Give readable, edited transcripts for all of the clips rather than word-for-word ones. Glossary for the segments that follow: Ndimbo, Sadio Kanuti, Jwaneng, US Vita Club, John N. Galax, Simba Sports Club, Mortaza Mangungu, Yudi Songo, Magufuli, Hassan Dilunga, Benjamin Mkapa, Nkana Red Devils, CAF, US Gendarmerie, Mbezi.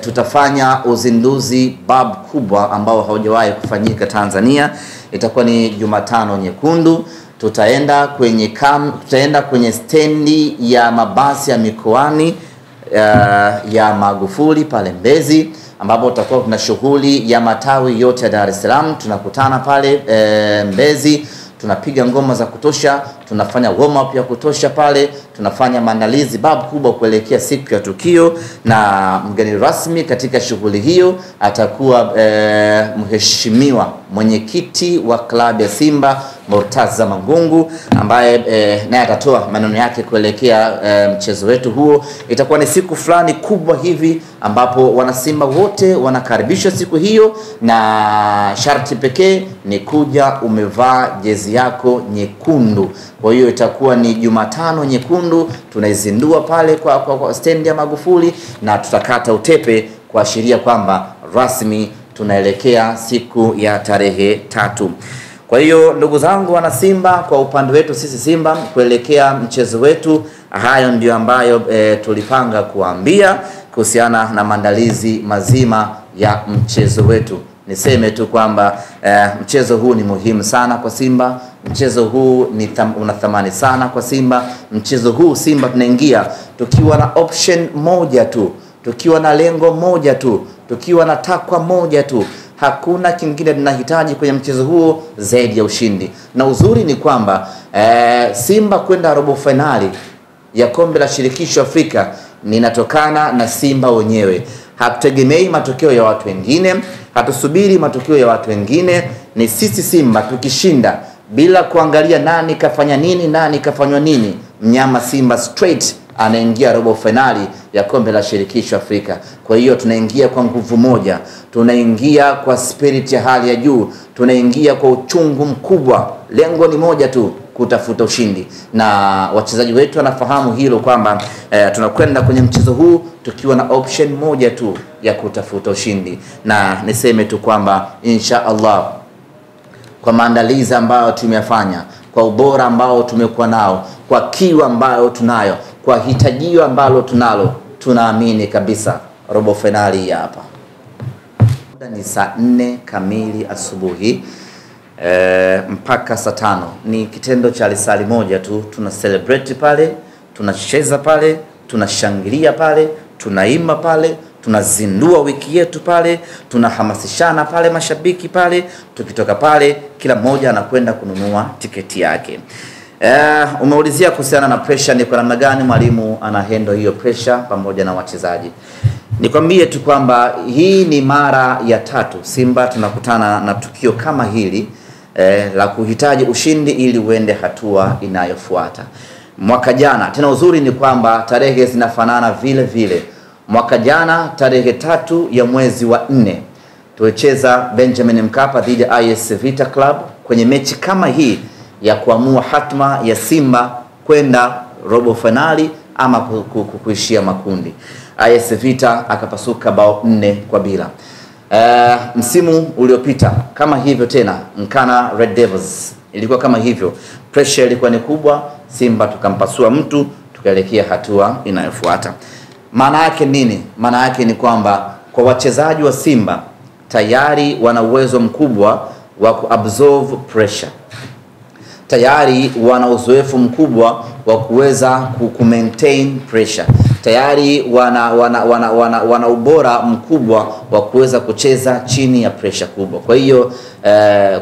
tutafanya uzinduzi bab kubwa ambao haujawahi kufanyika Tanzania. Itakuwa ni Jumatano Nyekundu. Tutaenda kwenye stendi ya mabasi ya mikoani ya Magufuli pale Mbezi, ambapo tutakuwa kuna shughuli ya matawi yote ya Dar es Salaam. Tunakutana pale Mbezi, tunapiga ngoma za kutosha, tunafanya warm up ya kutosha pale, tunafanya maandalizi babu kubwa kuelekea siku ya tukio. Na mgeni rasmi katika shughuli hiyo atakuwa mheshimiwa mwenyekiti wa klabu ya Simba Mortaza Mangungu, ambaye naye atatoa maneno yake kuelekea mchezo wetu huo. Itakuwa ni siku fulani kubwa hivi ambapo wanasimba wote wanakaribishwa siku hiyo, na sharti pekee ni kuja umevaa jezi yako nyekundu. Kwa hiyo itakuwa ni Jumatano Nyekundu, tunaizindua pale kwa stendi ya Magufuli, na tutakata utepe kuashiria kwamba rasmi tunaelekea siku ya tarehe 3. Kwa hiyo ndugu zangu wana Simba, kwa upande wetu sisi Simba kuelekea mchezo wetu, hayo ndio ambayo tulipanga kuambia kuhusiana na maandalizi mazima ya mchezo wetu. Niseme tu kwamba mchezo huu ni muhimu sana kwa Simba. Mchezo huu ni unathamani sana kwa Simba. Mchezo huu Simba tunaingia tukiwa na option moja tu, tukiwa na lengo moja tu, tukiwa na takwa moja tu. Hakuna kingine tunahitaji kwenye mchezo huo zaidi ya ushindi. Na uzuri ni kwamba Simba kwenda robo finali ya kombe la shirikisho Afrika ninatokana na Simba wenyewe. Hatutegemei matokeo ya watu wengine, hatusubiri matokeo ya watu wengine. Ni sisi Simba tukishinda bila kuangalia nani kafanya nini, nani kafanywa nini. Mnyama Simba straight anaingia robo finali ya kombe la shirikisho Afrika. Kwa hiyo tunaingia kwa nguvu moja, tunaingia kwa spirit ya hali ya juu, tunaingia kwa uchungu mkubwa. Lengo ni moja tu, kutafuta ushindi. Na wachezaji wetu wanafahamu hilo kwamba tunakwenda kwenye mchezo huu tukiwa na option moja tu ya kutafuta ushindi. Na niseme tu kwamba insha Allah, kwa maandalizi ambayo tumefanya, kwa ubora ambao tumekuwa nao, kwa kiwa ambayo tunayo, kwa hitajio ambalo tunalo, tunaamini kabisa robo finali hapa. Muda ni saa 4 kamili asubuhi mpaka saa 5. Ni kitendo cha risali moja tu. Tuna celebrate pale, tunacheza pale, tunashangilia pale, tunaimba pale, tunazindua wiki yetu pale, tunahamasishana pale mashabiki pale. Tukitoka pale kila mmoja anakwenda kununua tiketi yake. Umeulizia kuhusiana na pressure, ni kwa namna gani mwalimu anahandle hiyo pressure pamoja na wachezaji. Nikwambie tu kwamba hii ni mara ya 3 Simba tunakutana na tukio kama hili la kuhitaji ushindi ili uende hatua inayofuata. Mwaka jana, tena uzuri ni kwamba tarehe zinafanana vile vile. Mwaka jana tarehe 3 ya mwezi wa 4 tulicheza Benjamin Mkapa dhidi ya US Vita Club kwenye mechi kama hii ya kuamua hatma ya Simba kwenda robo finali ama kuishia makundi. AS Vita akapasuka bao 4-0. Msimu uliopita kama hivyo tena Nkana Red Devils ilikuwa kama hivyo. Pressure ilikuwa ni kubwa, Simba tukampasua mtu, tukaelekea hatua inayofuata. Maana yake nini? Maana yake ni kwamba kwa wachezaji wa Simba tayari wana uwezo mkubwa wa kuabsorb pressure. Tayari wana uzoefu mkubwa wa kuweza kumaintain pressure. Tayari wana ubora mkubwa wa kuweza kucheza chini ya pressure kubwa. Kwa hiyo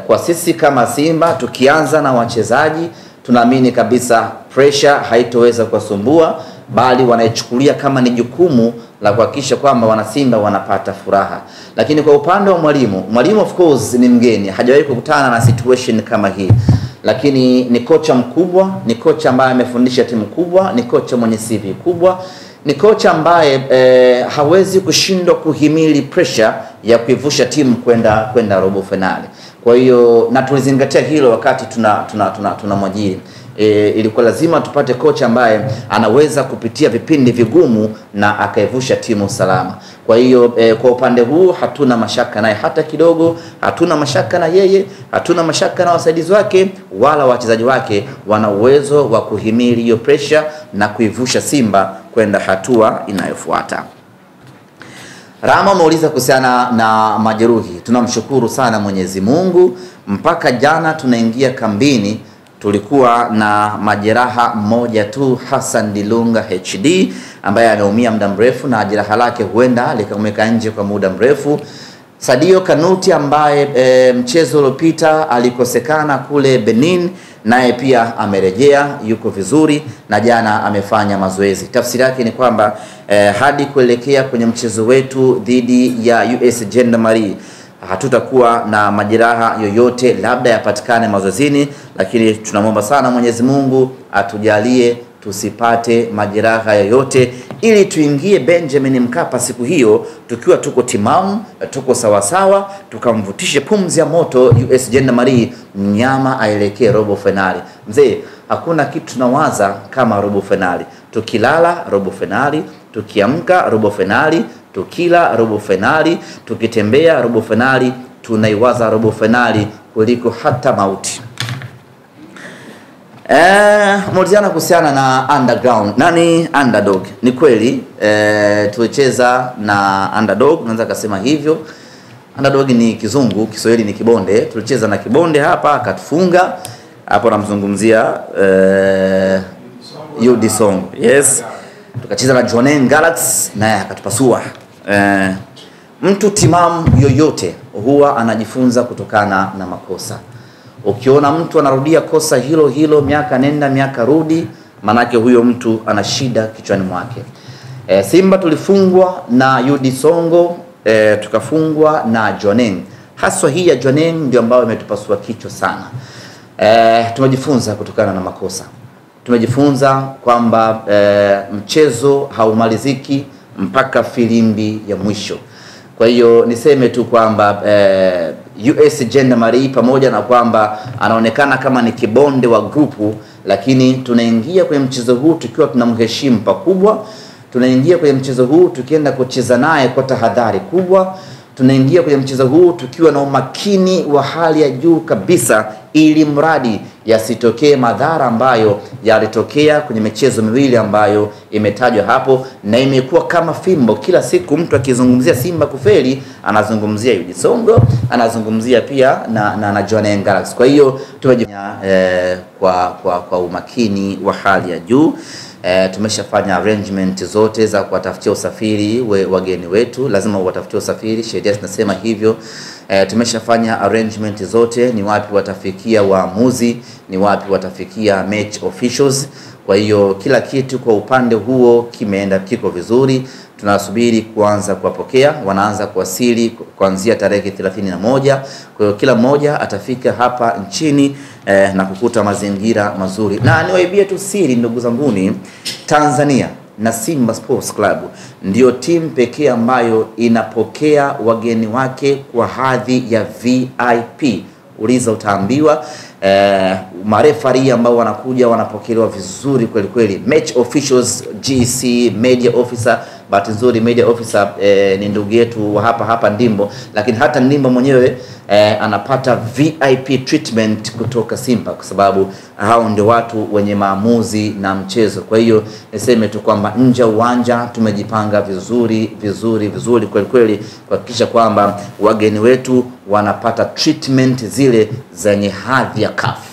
kwa sisi kama Simba tukianza na wachezaji, tunaamini kabisa pressure haitoweza kusumbua, bali wanaichukulia kama ni jukumu la kuhakikisha kwamba wanasimba wanapata furaha. Lakini kwa upande wa mwalimu, of course ni mgeni, hajawahi kukutana na situation kama hii. Lakini ni kocha mkubwa, ni kocha ambaye amefundisha timu kubwa, ni kocha mwenye CV kubwa, ni kocha ambaye hawezi kushindwa kuhimili pressure ya kuivusha timu kwenda robo finali. Kwa hiyo na tulizingatia hilo wakati tunamwajiri. Ilikuwa lazima tupate kocha ambaye anaweza kupitia vipindi vigumu na akaivusha timu salama. Kwa hiyo kwa upande huu hatuna mashaka naye hata kidogo, hatuna mashaka na yeye, hatuna mashaka na wasaidizi wake wala wachezaji wake. Wana uwezo wa kuhimili hiyo pressure na kuivusha Simba kwenda hatua inayofuata. Rama ameuliza kuhusiana na majeruhi. Tunamshukuru sana Mwenyezi Mungu, mpaka jana tunaingia kambini tulikuwa na majeraha moja tu, Hassan Dilunga HD ambaye anaumia muda mrefu na jeraha lake huenda likamweka nje kwa muda mrefu. Sadio Kanuti ambaye mchezo uliopita alikosekana kule Benin, naye pia amerejea, yuko vizuri na jana amefanya mazoezi. Tafsiri yake ni kwamba hadi kuelekea kwenye mchezo wetu dhidi ya US Gendarmerie hatutakuwa na majeraha yoyote, labda yapatikane mazoezini, lakini tunamwomba sana Mwenyezi Mungu atujalie tusipate majeraha yoyote ili tuingie Benjamin Mkapa siku hiyo tukiwa tuko timamu, tuko sawasawa, tukamvutishe pumzi ya moto US Gendarmerie, mnyama aelekee robo finali. Mzee, hakuna kitu tunawaza kama robo finali. Tukilala robo finali, tukiamka robo finali, tukila robo finali, tukitembea robo finali, tunaiwaza robo finali kuliko hata mauti. Mauliziana kuhusiana na underground, nani underdog? Ni kweli tulicheza na underdog, unaweza kusema hivyo. Underdog ni kizungu, Kiswahili ni kibonde. Tulicheza na kibonde hapa akatufunga. Hapo namzungumzia Yudi Songo. Yes. Tukacheza na John N. Galax naye akatupasua. Mtu timamu yoyote huwa anajifunza kutokana na makosa. Ukiona mtu anarudia kosa hilo hilo miaka nenda miaka rudi, manake huyo mtu ana shida kichwani mwake. Simba tulifungwa na Yudi Songo, tukafungwa na Jwaneng. Haswa hii ya Jwaneng ndio ambayo imetupasua kichwa sana. Tumejifunza kutokana na makosa. Tumejifunza kwamba mchezo haumaliziki mpaka filimbi ya mwisho. Kwa hiyo niseme tu kwamba US Gendarmerie pamoja na kwamba anaonekana kama ni kibonde wa grupu, lakini tunaingia kwenye mchezo huu tukiwa tunamheshimu pakubwa. Tunaingia kwenye mchezo huu tukienda kucheza naye kwa tahadhari kubwa. Tunaingia kwenye mchezo huu tukiwa na umakini wa hali ya juu kabisa, ili mradi yasitokee madhara ambayo yalitokea kwenye michezo miwili ambayo imetajwa hapo. Na imekuwa kama fimbo, kila siku mtu akizungumzia Simba kufeli anazungumzia Yudi Songo, anazungumzia pia na John Galax. Kwa hiyo tumejifanya kwa umakini wa hali ya juu. Tumeshafanya arrangement zote za kuwatafutia usafiri wageni wetu, lazima watafutie usafiri, sheria zinasema hivyo. Tumeshafanya arrangement zote, ni wapi watafikia waamuzi, ni wapi watafikia match officials. Kwa hiyo kila kitu kwa upande huo kimeenda, kiko vizuri. Tunasubiri kuanza kuwapokea, wanaanza kuwasili kuanzia tarehe 31. Kwa hiyo kila mmoja atafika hapa nchini na kukuta mazingira mazuri. Na niwaibie tu siri ndugu zanguni, Tanzania na Simba Sports Club ndio timu pekee ambayo inapokea wageni wake kwa hadhi ya VIP. Uliza utaambiwa. Marefari ambao wanakuja wanapokelewa vizuri kweli kweli. Match officials, GC, media officer. Bahati nzuri media officer ni ndugu yetu wa hapa Ndimbo, lakini hata Ndimbo mwenyewe anapata VIP treatment kutoka Simba kwa sababu hao ndio watu wenye maamuzi na mchezo. Kwa hiyo niseme tu kwamba nje uwanja tumejipanga vizuri kweli kweli kuhakikisha kwamba wageni wetu wanapata treatment zile zenye hadhi ya CAF.